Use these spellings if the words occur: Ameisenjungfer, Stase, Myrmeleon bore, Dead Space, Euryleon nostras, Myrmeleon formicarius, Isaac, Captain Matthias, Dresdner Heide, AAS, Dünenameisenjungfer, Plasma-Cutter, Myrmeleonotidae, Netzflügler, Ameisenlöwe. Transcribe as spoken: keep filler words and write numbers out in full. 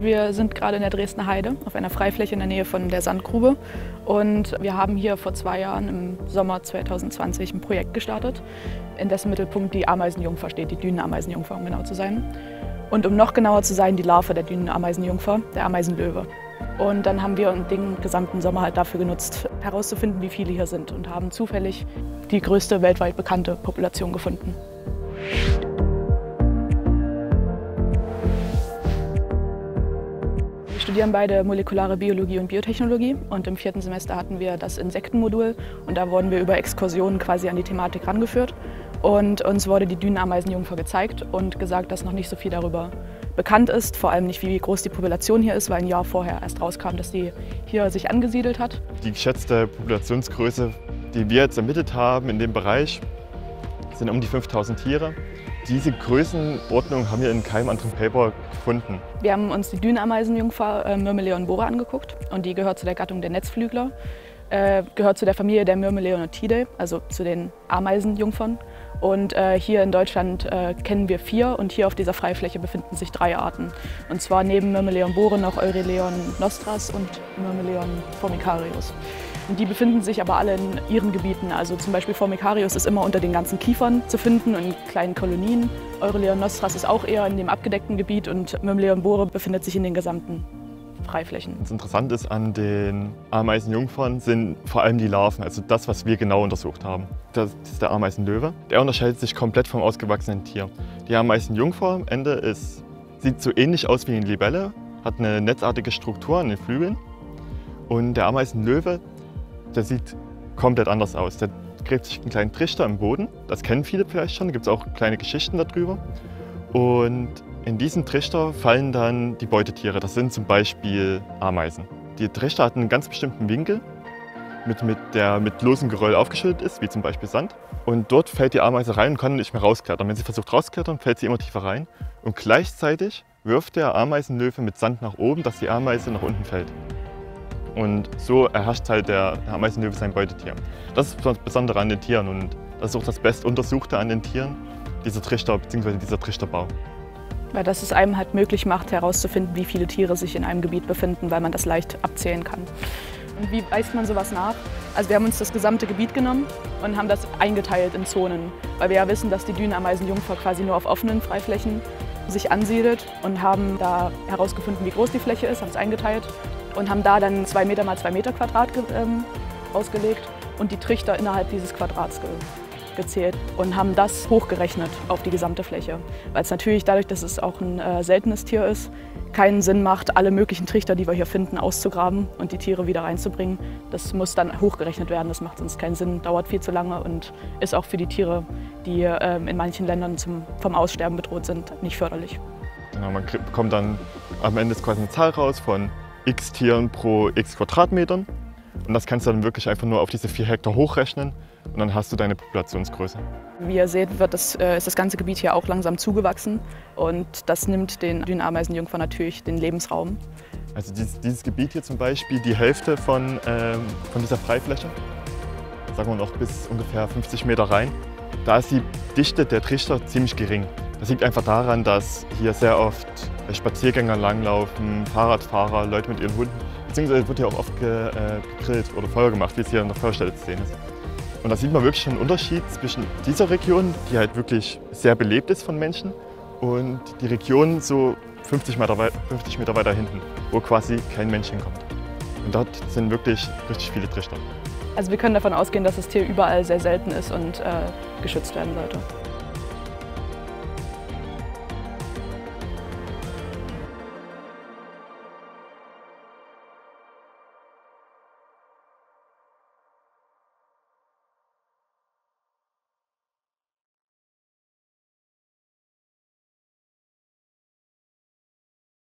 Wir sind gerade in der Dresdner Heide, auf einer Freifläche in der Nähe von der Sandgrube. Und wir haben hier vor zwei Jahren, im Sommer zwanzig zwanzig, ein Projekt gestartet, in dessen Mittelpunkt die Ameisenjungfer steht, die Dünenameisenjungfer, um genau zu sein. Und um noch genauer zu sein, die Larve der Dünenameisenjungfer, der Ameisenlöwe. Und dann haben wir den gesamten Sommer halt dafür genutzt, herauszufinden, wie viele hier sind. Und haben zufällig die größte weltweit bekannte Population gefunden. Wir studieren beide molekulare Biologie und Biotechnologie und im vierten Semester hatten wir das Insektenmodul und da wurden wir über Exkursionen quasi an die Thematik rangeführt und uns wurde die Dünenameisenjungfer gezeigt und gesagt, dass noch nicht so viel darüber bekannt ist, vor allem nicht, wie groß die Population hier ist, weil ein Jahr vorher erst rauskam, dass die hier sich angesiedelt hat. Die geschätzte Populationsgröße, die wir jetzt ermittelt haben in dem Bereich, sind um die fünftausend Tiere. Diese Größenordnung haben wir in keinem anderen Paper gefunden. Wir haben uns die Dünenameisenjungfer äh, Myrmeleon bore angeguckt und die gehört zu der Gattung der Netzflügler, äh, gehört zu der Familie der Myrmeleonotidae, also zu den Ameisenjungfern. Und äh, hier in Deutschland äh, kennen wir vier und hier auf dieser Freifläche befinden sich drei Arten. Und zwar neben Myrmeleon bore noch Euryleon nostras und Myrmeleon formicarius. Und die befinden sich aber alle in ihren Gebieten. Also zum Beispiel Formicarius ist immer unter den ganzen Kiefern zu finden und in kleinen Kolonien. Euryleon nostras ist auch eher in dem abgedeckten Gebiet und Myrmeleon bore befindet sich in den gesamten Freiflächen. Was interessant ist an den Ameisenjungfern sind vor allem die Larven, also das, was wir genau untersucht haben. Das ist der Ameisenlöwe. Der unterscheidet sich komplett vom ausgewachsenen Tier. Die Ameisenjungfer am Ende ist, sieht so ähnlich aus wie eine Libelle, hat eine netzartige Struktur an den Flügeln. Und der Ameisenlöwe, der sieht komplett anders aus. Der gräbt sich einen kleinen Trichter im Boden, das kennen viele vielleicht schon, da gibt es auch kleine Geschichten darüber. Und in diesen Trichter fallen dann die Beutetiere, das sind zum Beispiel Ameisen. Die Trichter hat einen ganz bestimmten Winkel, mit, mit der mit losem Geröll aufgeschüttet ist, wie zum Beispiel Sand. Und dort fällt die Ameise rein und kann nicht mehr rausklettern. Wenn sie versucht rauszuklettern, fällt sie immer tiefer rein. Und gleichzeitig wirft der Ameisenlöwe mit Sand nach oben, dass die Ameise nach unten fällt. Und so erhascht halt der Ameisenlöwe sein Beutetier. Das ist das Besondere an den Tieren und das ist auch das Bestuntersuchte an den Tieren, dieser Trichter bzw. dieser Trichterbau. Weil das es einem halt möglich macht, herauszufinden, wie viele Tiere sich in einem Gebiet befinden, weil man das leicht abzählen kann. Und wie weist man sowas nach? Also wir haben uns das gesamte Gebiet genommen und haben das eingeteilt in Zonen, weil wir ja wissen, dass die Dünenameisenjungfer quasi nur auf offenen Freiflächen sich ansiedelt und haben da herausgefunden, wie groß die Fläche ist, haben es eingeteilt. Und haben da dann zwei Meter mal zwei Meter Quadrat ähm, ausgelegt und die Trichter innerhalb dieses Quadrats ge gezählt und haben das hochgerechnet auf die gesamte Fläche. Weil es natürlich dadurch, dass es auch ein äh, seltenes Tier ist, keinen Sinn macht, alle möglichen Trichter, die wir hier finden, auszugraben und die Tiere wieder reinzubringen. Das muss dann hochgerechnet werden, das macht sonst keinen Sinn, dauert viel zu lange und ist auch für die Tiere, die äh, in manchen Ländern zum, vom Aussterben bedroht sind, nicht förderlich. Genau, man bekommt dann am Ende quasi eine Zahl raus von x Tieren pro x Quadratmetern und das kannst du dann wirklich einfach nur auf diese vier Hektar hochrechnen und dann hast du deine Populationsgröße. Wie ihr seht, wird das, äh, ist das ganze Gebiet hier auch langsam zugewachsen und das nimmt den Dünenameisenjungfer natürlich den Lebensraum. Also dieses, dieses Gebiet hier zum Beispiel, die Hälfte von, ähm, von dieser Freifläche, sagen wir noch bis ungefähr fünfzig Meter rein, da ist die Dichte der Trichter ziemlich gering. Das liegt einfach daran, dass hier sehr oft Spaziergänger langlaufen, Fahrradfahrer, Leute mit ihren Hunden. Beziehungsweise wird hier auch oft ge, äh, gegrillt oder Feuer gemacht, wie es hier an der Feuerstelle zu sehen ist. Und da sieht man wirklich schon einen Unterschied zwischen dieser Region, die halt wirklich sehr belebt ist von Menschen, und die Region so fünfzig Meter, wei fünfzig Meter weiter hinten, wo quasi kein Mensch hinkommt. Und dort sind wirklich richtig viele Trichter. Also wir können davon ausgehen, dass das Tier überall sehr selten ist und äh, geschützt werden sollte.